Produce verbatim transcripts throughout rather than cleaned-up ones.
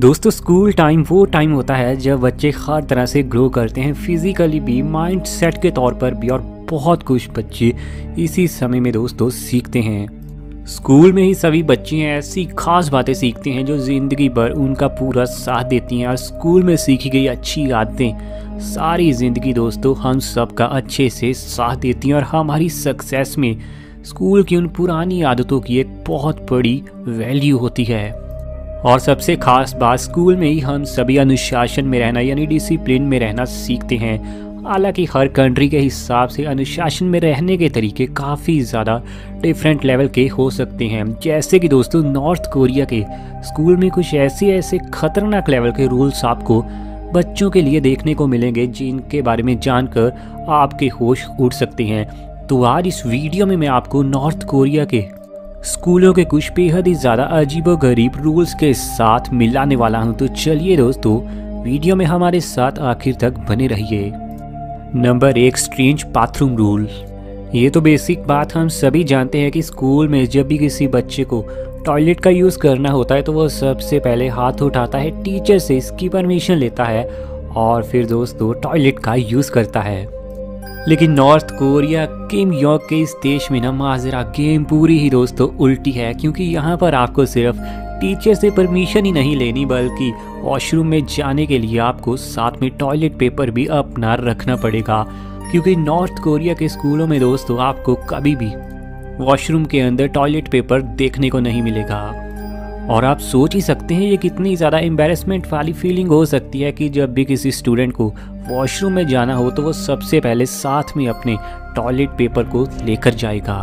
दोस्तों school time वो time होता है जब बच्चे हर तरह से ग्रो करते हैं, फिज़िकली भी, माइंड सेट के तौर पर भी, और बहुत कुछ बच्चे इसी समय में दोस्तों सीखते हैं। स्कूल में ही सभी बच्चे ऐसी खास बातें सीखते हैं जो ज़िंदगी भर उनका पूरा साथ देती हैं, और स्कूल में सीखी गई अच्छी आदतें सारी ज़िंदगी दोस्तों हम सब का अच्छे से साथ देती हैं, और हमारी सक्सेस में स्कूल की उन पुरानी आदतों की एक बहुत बड़ी वैल्यू होती है। और सबसे खास बात, स्कूल में ही हम सभी अनुशासन में रहना यानी डिसिप्लिन में रहना सीखते हैं। हालांकि हर कंट्री के हिसाब से अनुशासन में रहने के तरीके काफ़ी ज़्यादा डिफरेंट लेवल के हो सकते हैं। जैसे कि दोस्तों नॉर्थ कोरिया के स्कूल में कुछ ऐसे ऐसे खतरनाक लेवल के रूल्स आपको बच्चों के लिए देखने को मिलेंगे जिनके बारे में जानकर आपके होश उड़ सकते हैं। तो आज इस वीडियो में मैं आपको नॉर्थ कोरिया के स्कूलों के कुछ बेहद ही ज़्यादा अजीबोगरीब रूल्स के साथ मिलाने वाला हूं। तो चलिए दोस्तों वीडियो में हमारे साथ आखिर तक बने रहिए। नंबर एक, स्ट्रेंज बाथरूम रूल। ये तो बेसिक बात हम सभी जानते हैं कि स्कूल में जब भी किसी बच्चे को टॉयलेट का यूज़ करना होता है तो वह सबसे पहले हाथ उठाता है, टीचर से इसकी परमिशन लेता है और फिर दोस्तों टॉयलेट का यूज़ करता है। लेकिन नॉर्थ कोरिया किम जोंग के इस देश में ना माजरा गेम पूरी ही दोस्तों उल्टी है, क्योंकि यहाँ पर आपको सिर्फ टीचर से परमिशन ही नहीं लेनी बल्कि वॉशरूम में जाने के लिए आपको साथ में टॉयलेट पेपर भी अपना रखना पड़ेगा, क्योंकि नॉर्थ कोरिया के स्कूलों में दोस्तों आपको कभी भी वॉशरूम के अंदर टॉयलेट पेपर देखने को नहीं मिलेगा। और आप सोच ही सकते हैं ये कितनी ज़्यादा एम्बैरेसमेंट वाली फीलिंग हो सकती है कि जब भी किसी स्टूडेंट को वॉशरूम में जाना हो तो वो सबसे पहले साथ में अपने टॉयलेट पेपर को लेकर जाएगा।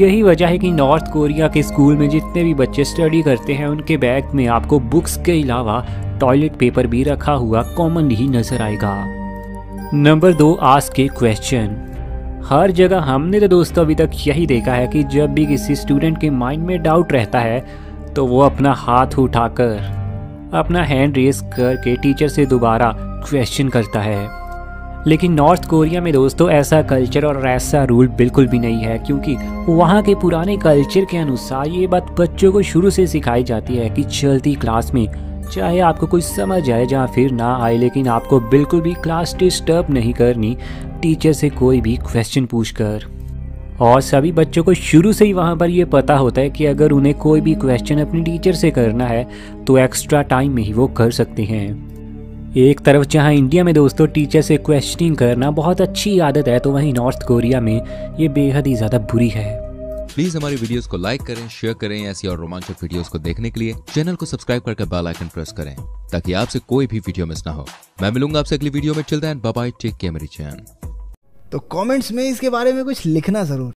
यही वजह है कि नॉर्थ कोरिया के स्कूल में जितने भी बच्चे स्टडी करते हैं उनके बैग में आपको बुक्स के अलावा टॉयलेट पेपर भी रखा हुआ कॉमन ही नज़र आएगा। नंबर दो, आस्क ए क्वेश्चन। हर जगह हमने तो दोस्तों अभी तक यही देखा है कि जब भी किसी स्टूडेंट के माइंड में डाउट रहता है तो वो अपना हाथ उठाकर अपना हैंड रेस करके टीचर से दोबारा क्वेश्चन करता है। लेकिन नॉर्थ कोरिया में दोस्तों ऐसा कल्चर और ऐसा रूल बिल्कुल भी नहीं है, क्योंकि वहाँ के पुराने कल्चर के अनुसार ये बात बच्चों को शुरू से सिखाई जाती है कि चलती क्लास में चाहे आपको कुछ समझ आए या फिर ना आए, लेकिन आपको बिल्कुल भी क्लास डिस्टर्ब नहीं करनी टीचर से कोई भी क्वेश्चन पूछकर। और सभी बच्चों को शुरू से ही वहाँ पर यह पता होता है कि अगर उन्हें कोई भी क्वेश्चन अपनी टीचर से करना है तो एक्स्ट्रा टाइम में ही वो कर सकते हैं। एक तरफ जहाँ इंडिया में दोस्तों टीचर से क्वेश्चनिंग करना बहुत अच्छी आदत है, तो वहीं नॉर्थ कोरिया में ये बेहद ही ज़्यादा बुरी है। प्लीज़ हमारी वीडियोस को लाइक करें, शेयर करें। ऐसी और रोमांचक वीडियोस को देखने के लिए चैनल को सब्सक्राइब करके बेल आइकन प्रेस करें ताकि आपसे कोई भी वीडियो मिस ना हो। मैं मिलूंगा आपसे अगली वीडियो में। Till then bye bye, take care मेरी चैन। तो कमेंट्स में इसके बारे में कुछ लिखना जरूर।